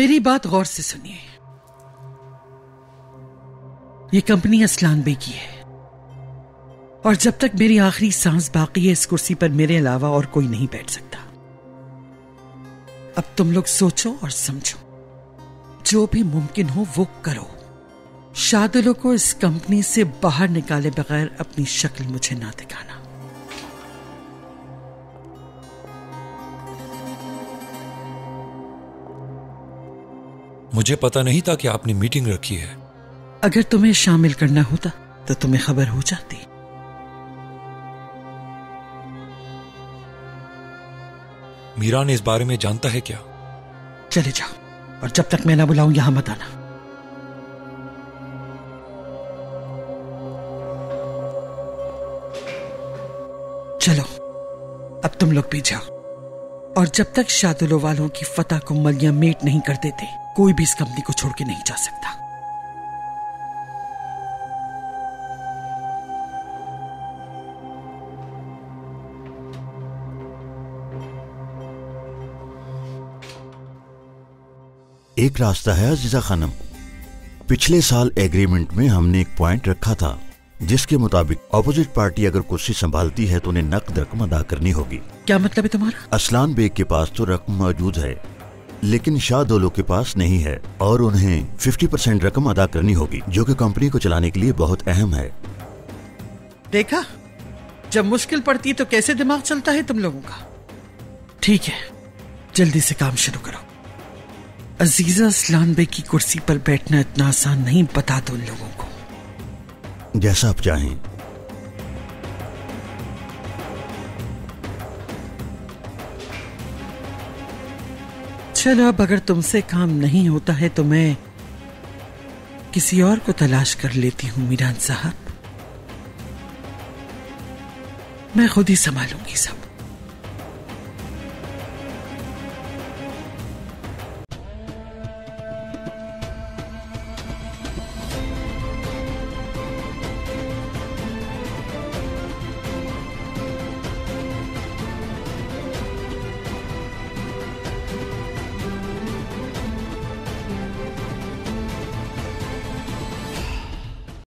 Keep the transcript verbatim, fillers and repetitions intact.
मेरी बात गौर से सुनिए। ये कंपनी अस्लान बे की है और जब तक मेरी आखिरी सांस बाकी है इस कुर्सी पर मेरे अलावा और कोई नहीं बैठ सकता। अब तुम लोग सोचो और समझो, जो भी मुमकिन हो वो करो। शादुल को इस कंपनी से बाहर निकाले बगैर अपनी शक्ल मुझे ना दिखाना। मुझे पता नहीं था कि आपने मीटिंग रखी है। अगर तुम्हें शामिल करना होता तो तुम्हें खबर हो जाती। मीरान इस बारे में जानता है क्या? चले जाओ और जब तक मैं ना बुलाऊं यहां मत आना। चलो अब तुम लोग भी जाओ और जब तक शादुल वालों की फतह को मलिया मेट नहीं कर देते कोई भी इस कंपनी को छोड़ के नहीं जा सकता। एक रास्ता है अज़ीज़ा खानम। पिछले साल एग्रीमेंट में हमने एक पॉइंट रखा था जिसके मुताबिक ऑपोजिट पार्टी अगर कुर्सी संभालती है तो उन्हें नकद रकम अदा करनी होगी। क्या मतलब है तुम्हारा? अस्लान बेग के पास तो रकम मौजूद है लेकिन शाहदोलो के पास नहीं है और उन्हें पचास परसेंट रकम अदा करनी होगी जो कि कंपनी को चलाने के लिए बहुत अहम है। देखा, जब मुश्किल पड़ती तो कैसे दिमाग चलता है तुम लोगों का। ठीक है, जल्दी से काम शुरू करो। अज़ीज़ा अस्लान बेग की कुर्सी पर बैठना इतना आसान नहीं, बता दो उन लोगों को। जैसा आप चाहें। चलो, अब अगर तुमसे काम नहीं होता है तो मैं किसी और को तलाश कर लेती हूं। मीरान साहब, मैं खुद ही संभालूंगी सब।